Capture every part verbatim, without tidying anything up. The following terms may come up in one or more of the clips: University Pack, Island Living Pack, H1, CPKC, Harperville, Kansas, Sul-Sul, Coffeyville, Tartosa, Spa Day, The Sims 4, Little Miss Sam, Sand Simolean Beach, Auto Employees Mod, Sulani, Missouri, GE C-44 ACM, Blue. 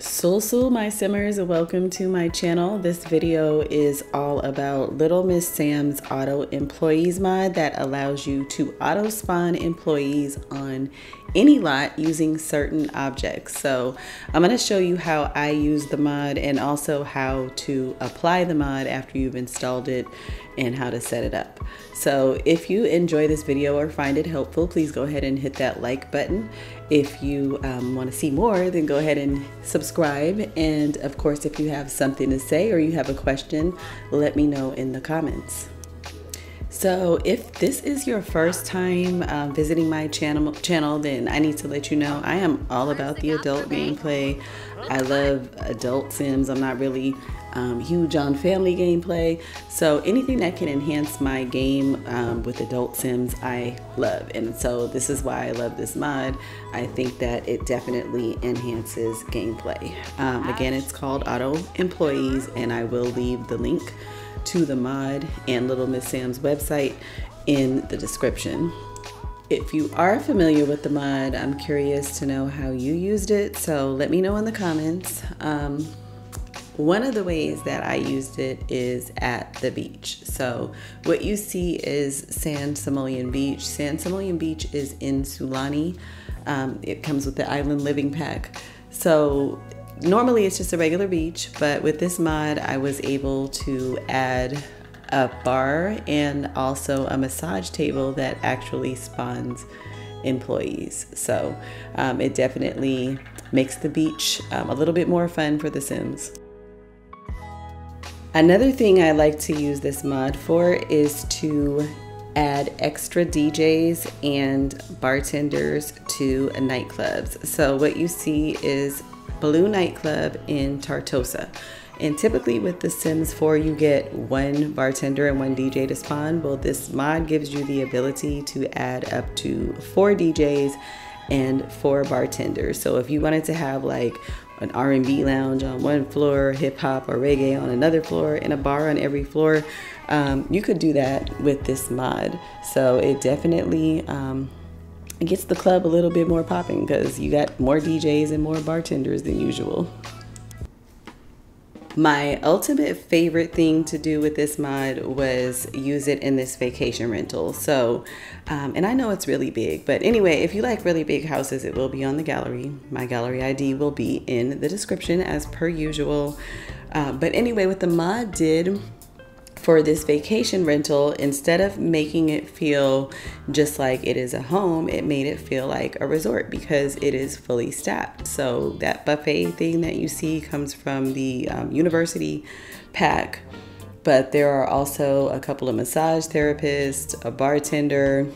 Sul-Sul, my simmers, welcome to my channel. This video is all about Little Miss Sam's Auto Employees Mod that allows you to auto spawn employees on any lot using certain objects. So I'm going to show you how I use the mod and also how to apply the mod after you've installed it and how to set it up. So if you enjoy this video or find it helpful, please go ahead and hit that like button. If you um, want to see more, then go ahead and subscribe. And of course, if you have something to say or you have a question, let me know in the comments. So if this is your first time uh, visiting my channel, channel, then I need to let you know I am all about the adult gameplay. I love adult Sims. I'm not really um, huge on family gameplay. So anything that can enhance my game um, with adult Sims, I love. And so this is why I love this mod. I think that it definitely enhances gameplay. Um, again, it's called Auto Employees, and I will leave the link to the mod and Little Miss Sam's website in the description. If you are familiar with the mod, I'm curious to know how you used it, so let me know in the comments. Um, one of the ways that I used it is at the beach. So what you see is Sand Simolean Beach. Sand Simolean Beach is in Sulani. Um, it comes with the Island Living Pack. So normally it's just a regular beach, but with this mod I was able to add a bar and also a massage table that actually spawns employees. So um, it definitely makes the beach um, a little bit more fun for the Sims. Another thing I like to use this mod for is to add extra D Js and bartenders to nightclubs. So what you see is Blue nightclub in Tartosa, and typically with the Sims four you get one bartender and one D J to spawn. Well, this mod gives you the ability to add up to four D Js and four bartenders. So if you wanted to have like an R and B lounge on one floor, hip-hop or reggae on another floor, and a bar on every floor, um, you could do that with this mod. So it definitely um, it gets the club a little bit more popping because you got more D Js and more bartenders than usual. My ultimate favorite thing to do with this mod was use it in this vacation rental. So, um, and I know it's really big, but anyway, if you like really big houses, it will be on the gallery. My gallery I D will be in the description as per usual. Uh, but anyway, what the mod did for this vacation rental, instead of making it feel just like it is a home, it made it feel like a resort because it is fully staffed. So that buffet thing that you see comes from the um, University Pack, but there are also a couple of massage therapists, a bartender,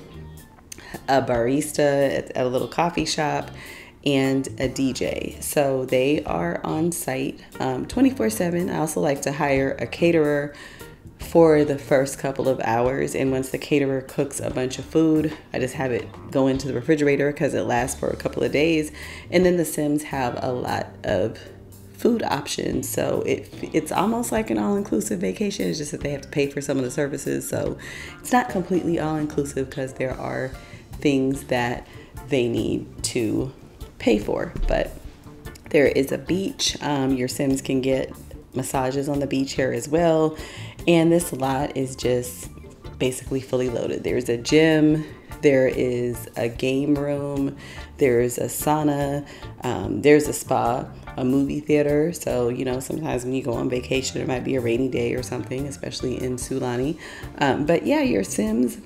a barista at a little coffee shop, and a D J. So they are on site um, twenty-four seven. I also like to hire a caterer for the first couple of hours, and once the caterer cooks a bunch of food, I just have it go into the refrigerator because it lasts for a couple of days, and then the Sims have a lot of food options. So it it's almost like an all-inclusive vacation. It's just that they have to pay for some of the services, so it's not completely all-inclusive because there are things that they need to pay for. But there is a beach. Um, your Sims can get massages on the beach here as well, and this lot is just basically fully loaded. There's a gym, there is a game room, there's a sauna, um, there's a spa, a movie theater. So you know, sometimes when you go on vacation, it might be a rainy day or something, especially in Sulani. Um, but yeah, your Sims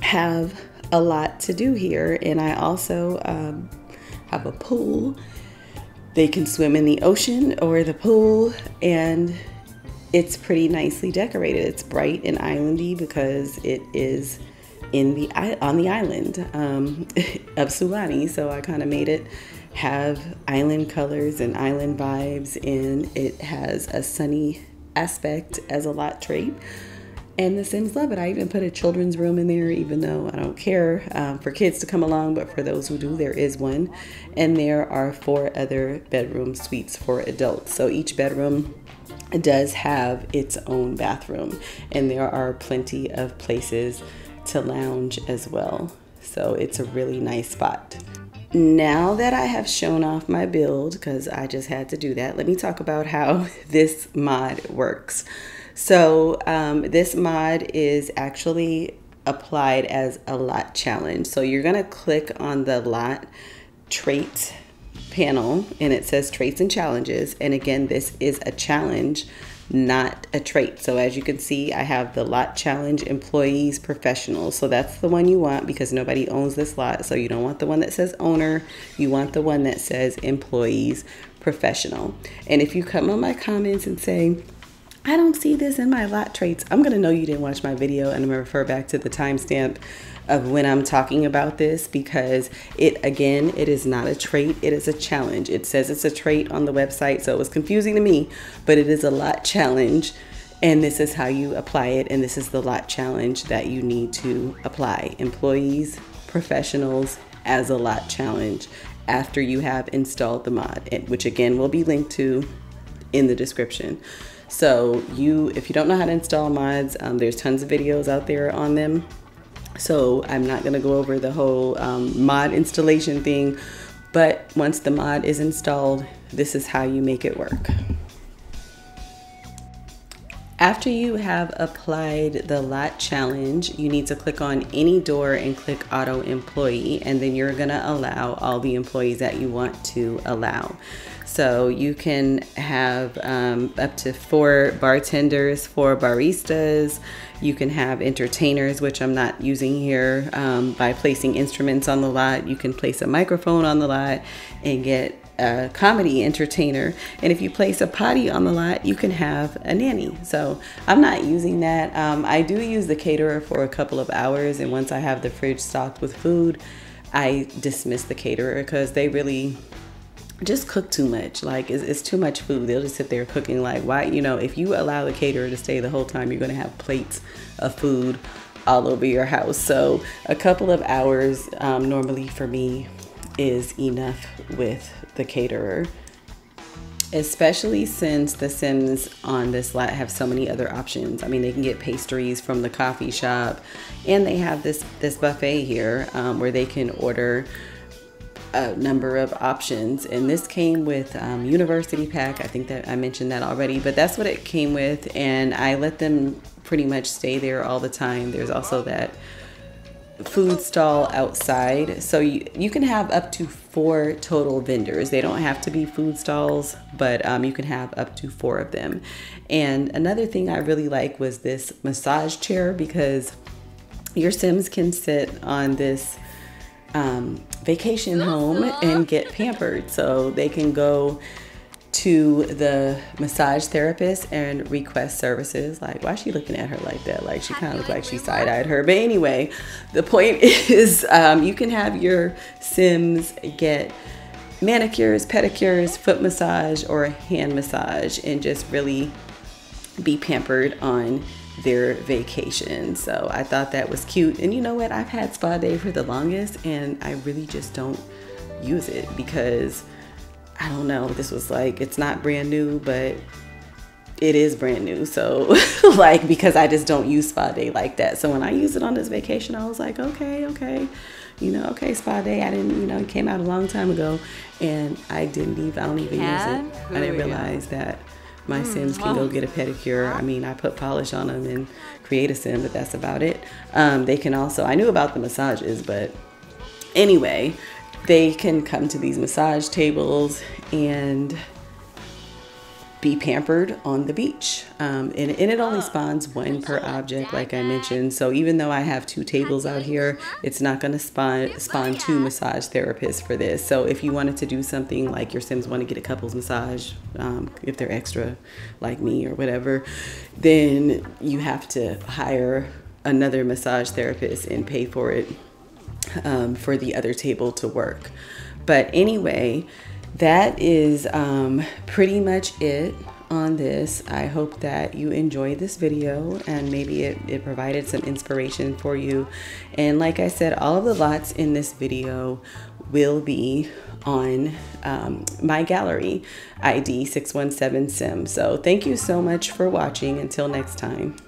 have a lot to do here, and I also um, have a pool. They can swim in the ocean or the pool, and it's pretty nicely decorated. It's bright and islandy because it is in the on the island um, of Sulani, so I kind of made it have island colors and island vibes, and it has a sunny aspect as a lot trait. And the Sims love it. I even put a children's room in there, even though I don't care um, for kids to come along, but for those who do, there is one. And there are four other bedroom suites for adults. So each bedroom does have its own bathroom, and there are plenty of places to lounge as well. So it's a really nice spot. Now that I have shown off my build, because I just had to do that, let me talk about how this mod works. So um, this mod is actually applied as a lot challenge. So you're going to click on the lot trait panel and it says traits and challenges. And again, this is a challenge, not a trait. So as you can see, I have the lot challenge, employees, professionals. So that's the one you want because nobody owns this lot. So you don't want the one that says owner. You want the one that says employees, professional. And if you come on my comments and say, I don't see this in my lot traits, I'm going to know you didn't watch my video, and I'm going to refer back to the timestamp of when I'm talking about this, because it, again, it is not a trait, it is a challenge. It says it's a trait on the website, so it was confusing to me, but it is a lot challenge, and this is how you apply it, and this is the lot challenge that you need to apply. Employees, professionals, as a lot challenge after you have installed the mod, which again will be linked to in the description. So you, if you don't know how to install mods, um, there's tons of videos out there on them. So I'm not gonna go over the whole um, mod installation thing, but once the mod is installed, this is how you make it work. After you have applied the lot challenge, you need to click on any door and click auto employee, and then you're gonna allow all the employees that you want to allow. So you can have um, up to four bartenders, four baristas. You can have entertainers, which I'm not using here, um, by placing instruments on the lot. You can place a microphone on the lot and get a comedy entertainer. And if you place a potty on the lot, you can have a nanny. So I'm not using that. Um, I do use the caterer for a couple of hours, and once I have the fridge stocked with food, I dismiss the caterer because they really just cook too much. Like, it's, it's too much food. They'll just sit there cooking. Like, why, you know, if you allow the caterer to stay the whole time, you're gonna have plates of food all over your house. So a couple of hours um, normally for me is enough with the caterer, especially since the Sims on this lot have so many other options. I mean, they can get pastries from the coffee shop, and they have this, this buffet here um, where they can order a number of options, and this came with um, University Pack. I think that I mentioned that already, but that's what it came with, and I let them pretty much stay there all the time. There's also that food stall outside, so you, you can have up to four total vendors. They don't have to be food stalls, but um, you can have up to four of them. And another thing I really like was this massage chair, because your Sims can sit on this um, vacation home and get pampered. So they can go to the massage therapist and request services. Like, why is she looking at her like that? Like, she kind of looks like she side-eyed her. But anyway, the point is um, you can have your Sims get manicures, pedicures, foot massage, or a hand massage, and just really be pampered on their vacation. So I thought that was cute. And you know what, I've had Spa Day for the longest, and I really just don't use it because I don't know, this was like, it's not brand new, but it is brand new. So like, because I just don't use Spa Day like that. So when I used it on this vacation, I was like, okay, okay, you know, okay, Spa Day. I didn't, you know, it came out a long time ago, and I didn't even, I don't even yeah. use it. I didn't realize that my Sims can go get a pedicure. I mean, I put polish on them and create a Sim, but that's about it. Um, they can also, I knew about the massages, but anyway, they can come to these massage tables and be pampered on the beach. Um, and, and it only spawns one per object, like I mentioned. So even though I have two tables out here, it's not gonna spawn, spawn two massage therapists for this. So if you wanted to do something like your Sims wanna get a couple's massage, um, if they're extra like me or whatever, then you have to hire another massage therapist and pay for it um, for the other table to work. But anyway, that is um, pretty much it on this. I hope that you enjoyed this video, and maybe it, it provided some inspiration for you. And like I said, all of the lots in this video will be on um, my gallery, I D six one seven Sim. So thank you so much for watching. Until next time.